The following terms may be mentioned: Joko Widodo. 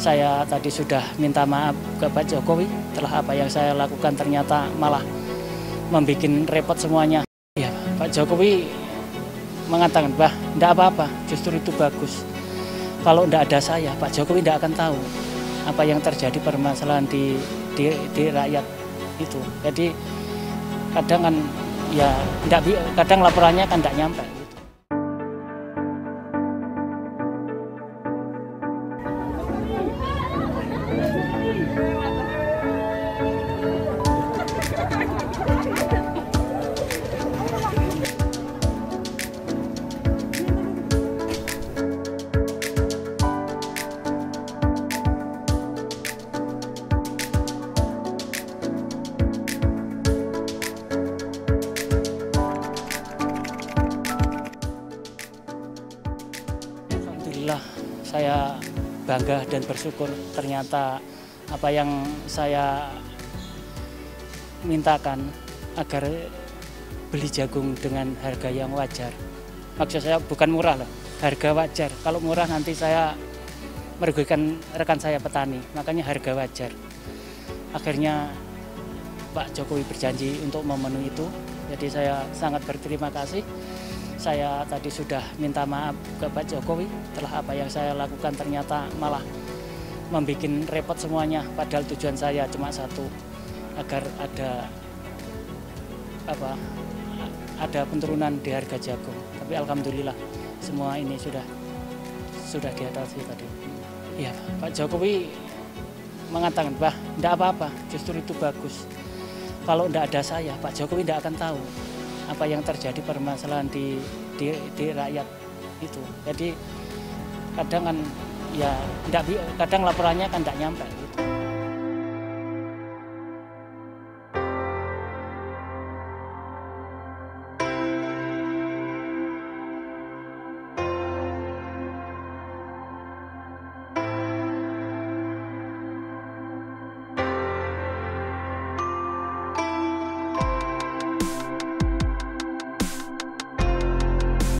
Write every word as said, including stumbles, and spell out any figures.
Saya tadi sudah minta maaf ke Pak Jokowi, telah apa yang saya lakukan ternyata malah membuat repot semuanya. Ya, Pak Jokowi mengatakan, bah, enggak apa-apa, justru itu bagus. Kalau enggak ada saya, Pak Jokowi enggak akan tahu apa yang terjadi permasalahan di, di, di rakyat itu. Jadi kadang kan, ya, enggak, kadang laporannya kan enggak nyampe. Saya bangga dan bersyukur ternyata apa yang saya mintakan agar beli jagung dengan harga yang wajar. Maksud saya bukan murah loh, harga wajar. Kalau murah nanti saya merugikan rekan saya petani, makanya harga wajar. Akhirnya Pak Jokowi berjanji untuk memenuhi itu, jadi saya sangat berterima kasih. Saya tadi sudah minta maaf ke Pak Jokowi, telah apa yang saya lakukan ternyata malah membuat repot semuanya. Padahal tujuan saya cuma satu, agar ada apa ada penurunan di harga jagung. Tapi alhamdulillah semua ini sudah sudah diatasi tadi. Ya, Pak Jokowi mengatakan, bah, enggak apa-apa, justru itu bagus. Kalau enggak ada saya, Pak Jokowi enggak akan tahu apa yang terjadi permasalahan di, di, di rakyat itu. Jadi kadang kan, ya, enggak, kadang laporannya kan enggak nyampe gitu.